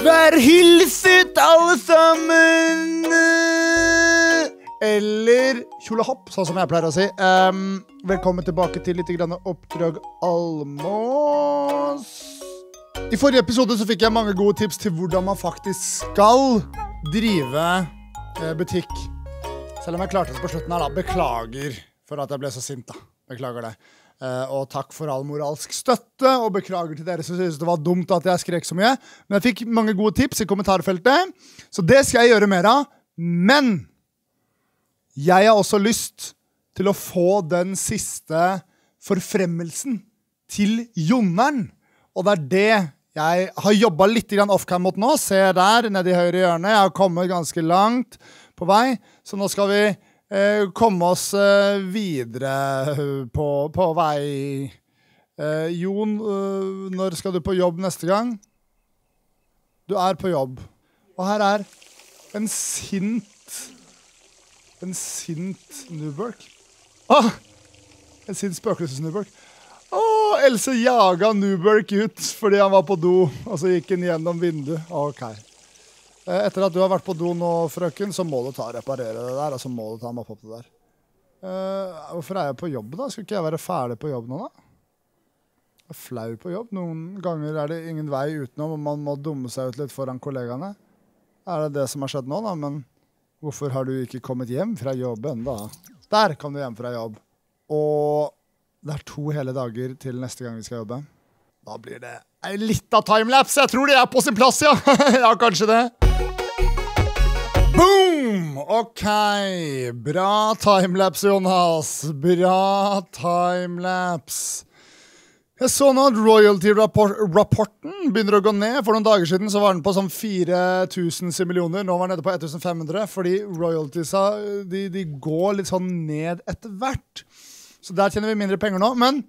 Vær hilset alle sammen! Eller kjolehopp, sånn som jeg pleier å si. Velkommen tilbake til litt grann oppdrag Almaas. I forrige episode så fikk jeg mange gode tips til hvordan man faktisk skal drive butikk. Selv om jeg klarte det på slutten her da. Beklager for at jeg ble så sint da. Beklager det. Og takk for all moralsk støtte, og beklager til dere som synes det var dumt at jeg skrek så mye. Men jeg fikk mange gode tips i kommentarfeltet, så det skal jeg gjøre mer av. Men jeg har også lyst til å få den siste forfremmelsen til Jonneren. Og det er det jeg har jobbet litt off-cam mot nå. Se der, nede i høyre hjørne. Jeg har kommet ganske langt på vei, så nå skal vi komme oss videre på vei. Jon, når skal du på jobb neste gang? Du er på jobb. Og her er en sint Newberg. En sint spøkelse Newberg. Else jaget Newberg ut fordi han var på do, og så gikk han gjennom vinduet. Ok. Etter at du har vært på do nå, frøken, så må du ta og reparere det der, og så må du ta mapp opp det der. Hvorfor er jeg på jobb da? Skulle ikke jeg være ferdig på jobb nå da? Jeg er flau på jobb. Noen ganger er det ingen vei utenom, og man må dumme seg ut litt foran kollegaene. Er det det som har skjedd nå da? Men hvorfor har du ikke kommet hjem fra jobb enda? Der kom du hjem fra jobb. Og det er 2 hele dager til neste gang vi skal jobbe. Da blir det en litt av timelapse. Jeg tror det er på sin plass, ja. Ja, kanskje det. Boom! Ok, bra timelapse, Jonas. Bra timelapse. Jeg så nå at royalty-rapporten begynner å gå ned. For noen dager siden så var den på sånn 4 000 millioner. Nå var den nede på 1 500, fordi royaltysa, de går litt sånn ned etter hvert. Så der tjener vi mindre penger nå, men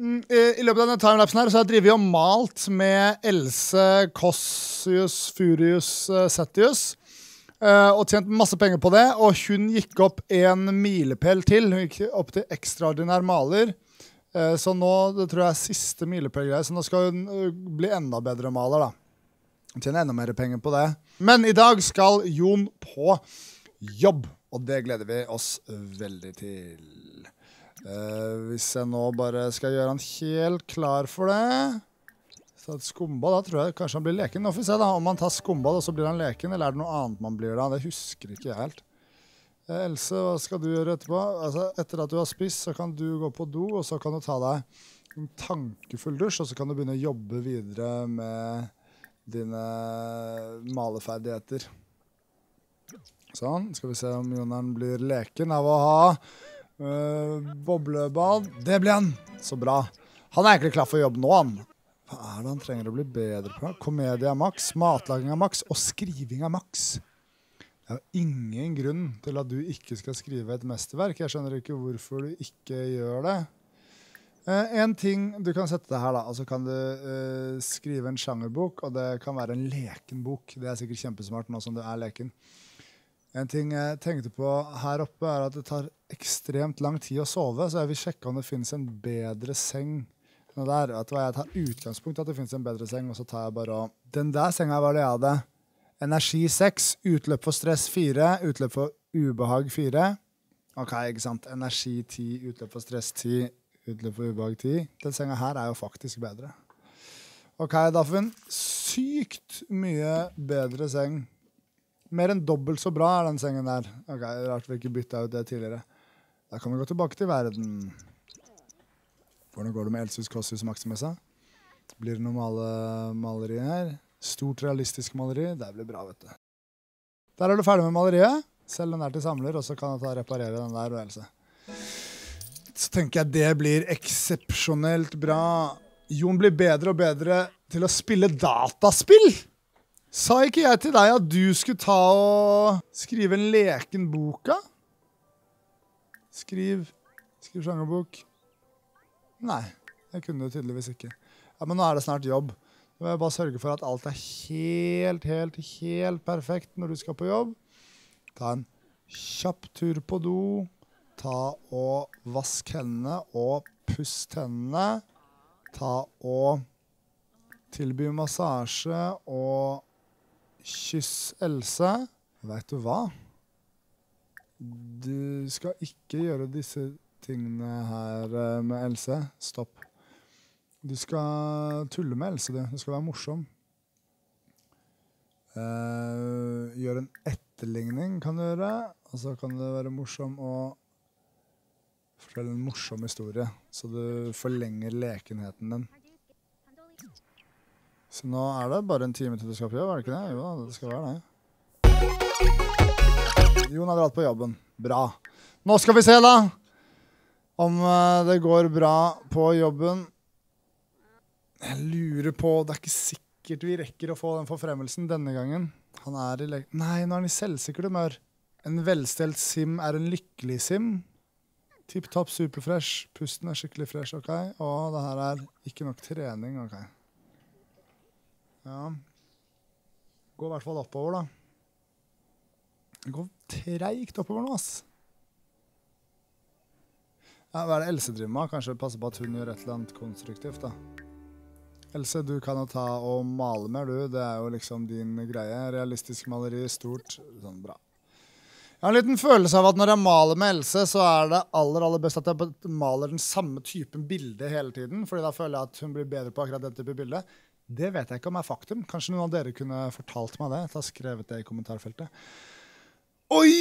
i løpet av denne timelapsen her så har jeg drivet og malt med Else Kåss Furuseth og tjent masse penger på det, og hun gikk opp en milepel til. Hun gikk opp til ekstraordinær maler, så nå, det tror jeg er siste milepel-greier, så nå skal hun bli enda bedre maler da. Hun tjener enda mer penger på det. Men i dag skal Jon på jobb, og det gleder vi oss veldig til. Hvis jeg nå bare skal gjøre han helt klar for det. Så skumba, da tror jeg kanskje han blir leken. Nå får vi se da, om han tar skumba da, så blir han leken. Eller er det noe annet man blir da? Det husker ikke jeg helt. Else, hva skal du gjøre etterpå? Altså, etter at du har spist, så kan du gå på do, og så kan du ta deg en tankefull dusj, og så kan du begynne å jobbe videre med dine maleferdigheter. Sånn, skal vi se om Jonneren blir leken av å ha boblebad. Det ble han. Så bra. Han er egentlig klar for å jobbe nå, han. Hva er det han trenger å bli bedre på? Komedie av Max, matlaging av Max og skriving av Max. Det er jo ingen grunn til at du ikke skal skrive et mesterverk. Jeg skjønner ikke hvorfor du ikke gjør det. En ting du kan sette deg her da, og så kan du skrive en sjangerbok, og det kan være en lekenbok. Det er sikkert kjempesmart nå som det er leken. En ting jeg tenkte på her oppe er at det tar ekstremt lang tid å sove, så jeg vil sjekke om det finnes en bedre seng. Nå der, vet du hva, jeg tar utgangspunkt at det finnes en bedre seng, og så tar jeg bare av. Den der senga var det jeg hadde. Energi 6, utløp for stress 4, utløp for ubehag 4. Ok, ikke sant. Energi 10, utløp for stress 10, utløp for ubehag 10. Den senga her er jo faktisk bedre. Ok, da får vi en sykt mye bedre seng. Mer enn dobbelt så bra er den sengen der. Ok, rart vi ikke bytta ut det tidligere. Da kan vi gå tilbake til verden. Hvordan går det med Elses Kåss Maximessa? Blir det noen maleri her? Stort realistisk maleri. Det blir bra, vet du. Der er du ferdig med maleriet. Selv den er til samler, og så kan jeg ta og reparere den der, og Else. Så tenker jeg det blir eksepsjonelt bra. Jon blir bedre og bedre til å spille dataspill. Sa ikke jeg til deg at du skulle ta og skrive en lekenboka? Skriv sjangerbok. Nei, jeg kunne det tydeligvis ikke. Ja, men nå er det snart jobb. Nå må jeg bare sørge for at alt er helt perfekt når du skal på jobb. Ta en kjapp tur på do. Ta og vask hendene og pust hendene. Ta og tilby massasje og Kyss Else. Vet du hva? Du skal ikke gjøre disse tingene her med Else. Stopp. Du skal tulle med Else, du. Du skal være morsom. Gjør en etterligning kan du gjøre. Og så kan det være morsom å fortelle en morsom historie. Så du forlenger lekenheten din. Så nå er det bare en time til du skal på jobb, er det ikke det? Jo, det skal være det. Jon har dratt på jobben. Bra. Nå skal vi se da om det går bra på jobben. Jeg lurer på, det er ikke sikkert vi rekker å få den forfremmelsen denne gangen. Han er i leken. Nei, nå er han i selvsikker humør. En velstelt sim er en lykkelig sim. Tipp-topp, superfresh. Pusten er skikkelig fresh, ok. Og det her er ikke nok trening, ok. Ja. Gå i hvert fall oppover da. Det går tregt oppover nå, ass. Ja, hva er det Else driver med? Kanskje passe på at hun gjør et eller annet konstruktivt da. Else, du kan jo ta og male mer du. Det er jo liksom din greie. Realistisk maleri, stort. Sånn, bra. Jeg har en liten følelse av at når jeg maler med Else, så er det aller best at jeg maler den samme typen bilde hele tiden, fordi da føler jeg at hun blir bedre på akkurat den typen bilde. Det vet jeg ikke om er faktum. Kanskje noen av dere kunne fortalt meg det. Jeg har skrevet det i kommentarfeltet. Oi,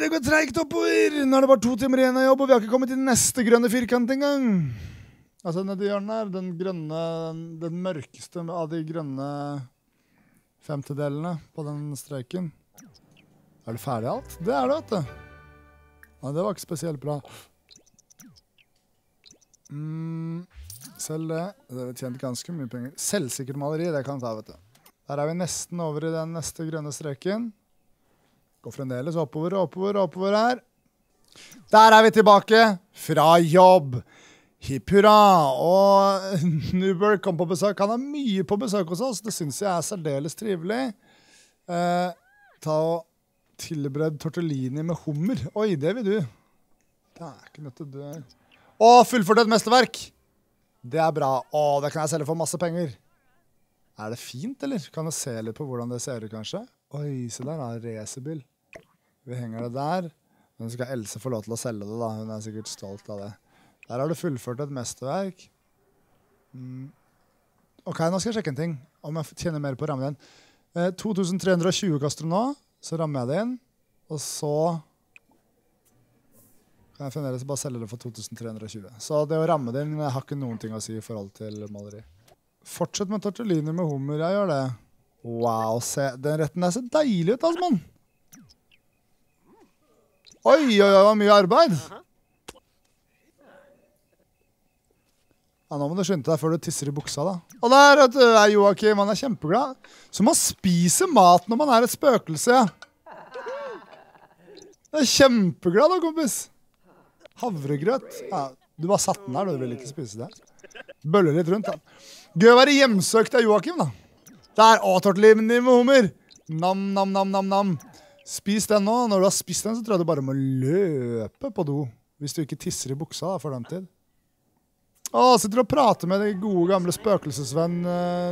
det går tregt oppover! Nå er det bare 2 timer igjen av jobb, og vi har ikke kommet til neste grønne firkant engang. Altså, nede i hjørnet her, den grønne, den mørkeste av de grønne 5-delene på den streken. Er du ferdig alt? Det er det, vet du. Nei, det var ikke spesielt bra. Selv det. Det har tjent ganske mye penger. Selvsikkert maleri, det kan ta, vet du. Der er vi nesten over i den neste grønne streken. Går fremdeles oppover her. Der er vi tilbake fra jobb. Hipp hurra! Og Newberg kom på besøk. Han er mye på besøk hos oss. Det synes jeg er særdeles trivelig. Ta og tilberedd tortellini med hummer. Oi, det vil du. Det er ikke nødt til å dø. Å, fullført et mesterverk. Det er bra. Å, det kan jeg selge for masse penger. Er det fint, eller? Kan jeg se litt på hvordan det ser ut, kanskje? Oi, se der, en racerbil. Vi henger det der. Men skal Else få lov til å selge det, da. Hun er sikkert stolt av det. Der har du fullført et mesterverk. Ok, nå skal jeg sjekke en ting. Om jeg tjener mer på rammen. 2320 kaster nå. Så rammer jeg det inn, og så kan jeg fremdeles bare selge det for 2320. Så det å ramme det inn har ikke noen ting å si i forhold til maleri. Fortsett med tortellini med hummer, jeg gjør det. Wow, se, den retten der ser deilig ut, altså, mann. Oi, det var mye arbeid. Ja, nå må du skynde deg før du tisser i buksa, da. Og der er Joachim, han er kjempeglad. Så man spiser mat når man er et spøkelse, ja. Jeg er kjempeglad da, kompis. Havregrøt. Ja, du bare satt den der, du vil ikke spise det. Bøller litt rundt, da. Gøy å være hjemsøkt av Joachim, da. Der, å, tortellini med hummer. Nam, nam, nam, nam, nam. Spis den nå. Når du har spist den, så tror jeg du bare må løpe på do. Hvis du ikke tisser i buksa, da, for den tid. Å, sitter og prater med den gode gamle spøkelsesvenn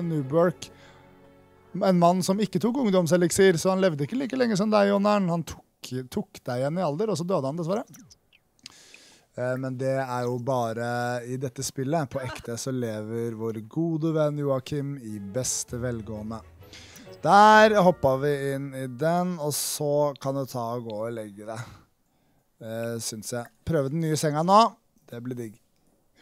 Newberg. En mann som ikke tok ungdomseliksir, så han levde ikke like lenge som deg, Jonern. Han tok deg igjen i alder, og så døde han dessverre. Men det er jo bare i dette spillet. På ekte så lever vår gode venn Joachim i beste velgående. Der hoppa vi inn i den, og så kan du ta og gå og legge deg. Synes jeg. Prøve den nye senga nå. Det blir digg.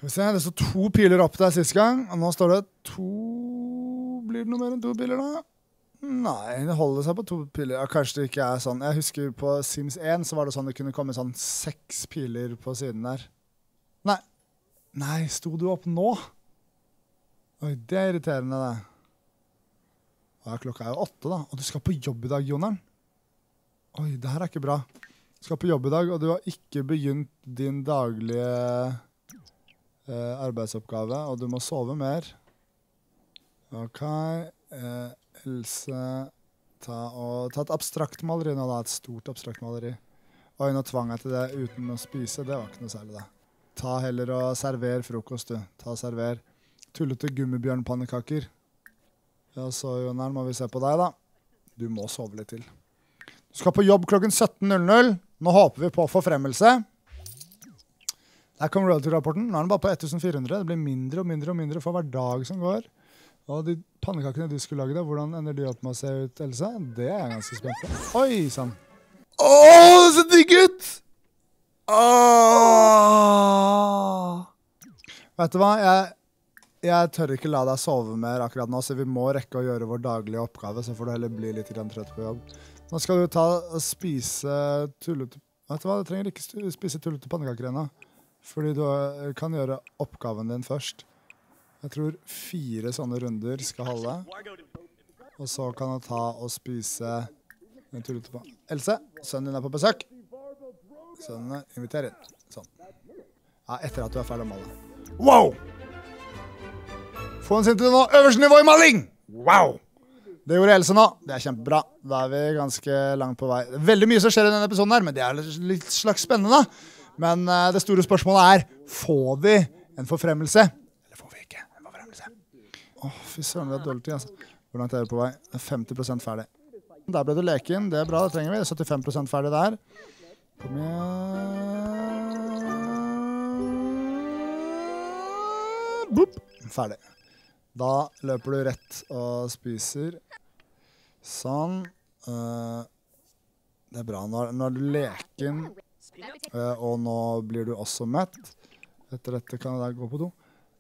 Det står 2 piler opp der siste gang, og nå står det 2... Blir det noe mer enn 2 piler da? Nei, det holder seg på 2 piler. Ja, kanskje det ikke er sånn. Jeg husker på Sims 1 så var det sånn det kunne komme sånn 6 piler på siden der. Nei. Nei, sto du opp nå? Oi, det er irriterende det. Ja, klokka er jo 8 da. Og du skal på jobb i dag, Jonern. Oi, det her er ikke bra. Du skal på jobb i dag, og du har ikke begynt din daglige... arbeidsoppgave, og du må sove mer. Ok. Else, ta et abstrakt maleri nå da. Et stort abstrakt maleri. Oi, nå tvang jeg til det uten å spise. Det var ikke noe særlig da. Ta heller og server frokost, du. Ta og server. Tullete gummibjørnpannekaker. Ja, så Jonern, må vi se på deg da. Du må sove litt til. Du skal på jobb klokken 17.00. Nå håper vi på forfremmelse. Der kom royalty-rapporten. Nå er den bare på 1400. Det blir mindre og mindre og mindre for hver dag som går. Og de pannekakene du skulle lage da, hvordan ender de opp med å se ut, Else? Det er jeg ganske spent på. Oi, sann. Åh, det ser digg ut! Åh! Vet du hva? Jeg tør ikke la deg sove mer akkurat nå, så vi må rekke å gjøre vår daglige oppgave, så får du heller bli litt trøtt på jobb. Nå skal du ta og spise tullete... Vet du hva? Du trenger ikke spise tullete pannekaker ennå, fordi du kan gjøre oppgaven din først. Jeg tror 4 sånne runder skal holde. Og så kan jeg ta og spise en tullete pannekaker. Else, sønnen din er på besøk. Sønnen er invitert. Sånn. Ja, etter at du er ferdig å male. Wow! Få en sinte nå. Øverste nivå i maling! Wow! Det gjorde Else nå. Det er kjempebra. Da er vi ganske langt på vei. Veldig mye som skjer i denne episoden her, men det er litt slags spennende. Men det store spørsmålet er, får vi en forfremmelse? Eller får vi ikke en forfremmelse? Åh, fy søren, det er dårlig tid, altså. Hvor langt er vi på vei? 50% ferdig. Der ble du leken. Det er bra, det trenger vi. 75% ferdig der. Kom igjen. Boop! Ferdig. Da løper du rett og spiser. Sånn. Det er bra. Nå er du leken. Og nå blir du også mett. Etter dette kan jeg gå på do.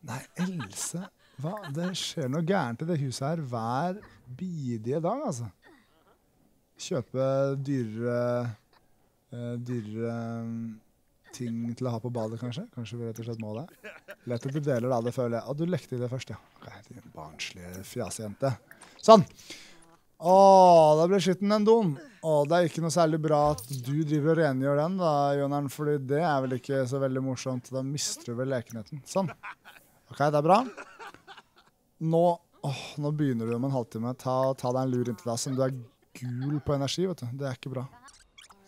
Nei, Else. Hva? Det skjer noe gærent i det huset her hver bidige dag, altså. Kjøpe dyrere ting til å ha på badet, kanskje. Kanskje vi rett og slett må det. Lett at du deler da, det føler jeg. Å, du lekte i det først, ja. Ok, det er en barnslig fjasejente. Sånn! Å, da ble skitten en don. Å, det er ikke noe særlig bra at du driver og rengjør den da, Jonern, fordi det er vel ikke så veldig morsomt. Da mister du vel lekenheten. Sånn. Ok, det er bra. Nå begynner du om en halvtime. Ta deg en lur inntil deg, som du er gul på energi, vet du. Det er ikke bra.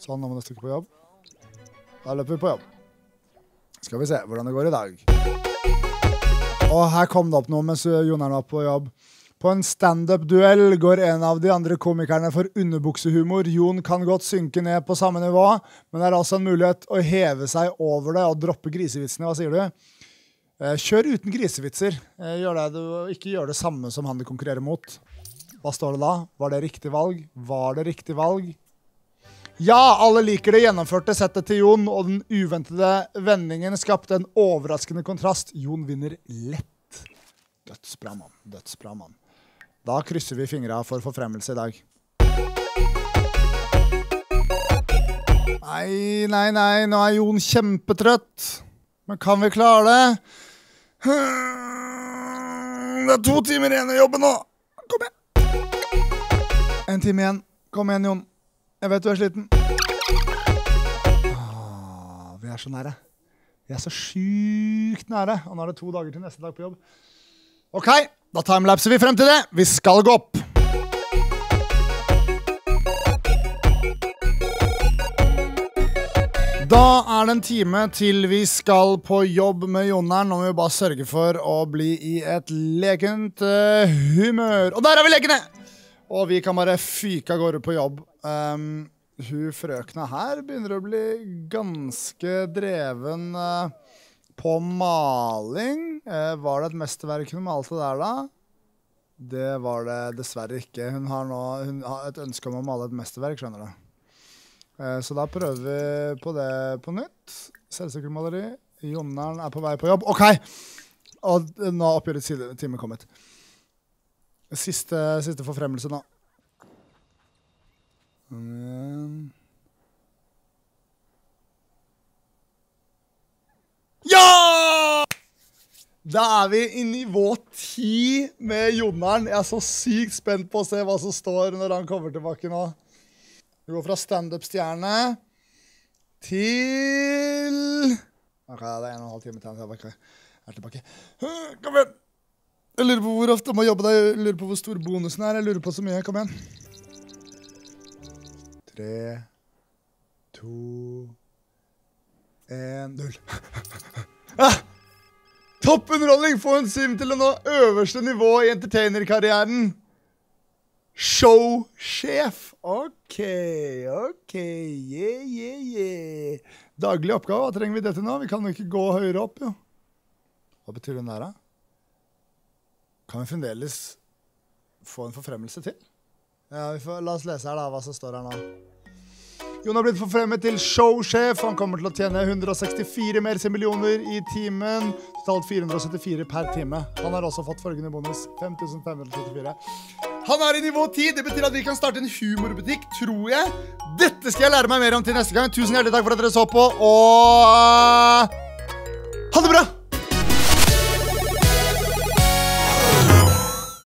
Sånn, nå må du stikke på jobb. Da løper vi på jobb. Skal vi se hvordan det går i dag. Og her kom det opp noe mens Jonern var på jobb. På en stand-up-duell går en av de andre komikerne for underbuksehumor. Jon kan godt synke ned på samme nivå, men det er altså en mulighet å heve seg over det og droppe grisevitsene. Hva sier du? Kjør uten grisevitser. Ikke gjør det samme som han du konkurrerer mot. Hva står det da? Var det riktig valg? Var det riktig valg? Ja, alle liker det gjennomførte settet til Jon, og den uventede vendingen skapte en overraskende kontrast. Jon vinner lett. Dødsbra, mann. Dødsbra, mann. Da krysser vi fingrene for forfremmelse i dag. Nei, nei, nei. Nå er Jon kjempetrøtt. Men kan vi klare det? Det er 2 timer igjen i jobben nå. Kom igjen. 1 time igjen. Kom igjen, Jon. Jeg vet du er sliten. Åh, vi er så nære. Vi er så sykt nære. Og nå er det 2 dager til neste dag på jobb. Ok, da timelapser vi frem til det. Vi skal gå opp. Da er det en time til vi skal på jobb med Jonern. Nå må vi bare sørge for å bli i et lekent humør. Og der er vi lekende! Og vi kan bare fyke av gårde på jobb. Hun frøkene her begynner å bli ganske dreven på maling. Var det et mesterverk hun malte der da? Det var det dessverre ikke. Hun har et ønske om å male et mesterverk, skjønner du. Så da prøver vi på det på nytt. Selvsøkermaleri. Jonern er på vei på jobb. Ok! Og nå har oppgjøret time kommet. Siste forfremmelse nå. Ja! Da er vi i nivå 10 med Jonern. Jeg er så sykt spent på å se hva som står når han kommer tilbake nå. Vi går fra stand-up-stjerne til... Ok, det er 1,5 time til han er tilbake. Kom igjen! Jeg lurer på hvor ofte må jobbe deg. Jeg lurer på hvor stor bonusen er. Jeg lurer på så mye. Kom igjen. 3, 2, 1, 0. Toppunderholdning! Få en Sim til å nå øverste nivå i entertainerkarrieren. Showsjef. Ok, ok, yeah, yeah, yeah. Daglig oppgave, hva trenger vi dette nå? Vi kan jo ikke gå høyere opp, jo. Hva betyr den der, da? Kan vi fremdeles få en forfremmelse til? Ja, la oss lese her da, hva som står her nå. Jon har blitt forfremmet til showsjef. Han kommer til å tjene 164 mer millioner i timen. Totalt 474 per time. Han har også fått følgende bonus. 5534. Han er i nivå 10. Det betyr at vi kan starte en humorbutikk, tror jeg. Dette skal jeg lære meg mer om til neste gang. Tusen hjertelig takk for at dere så på, og ha det bra!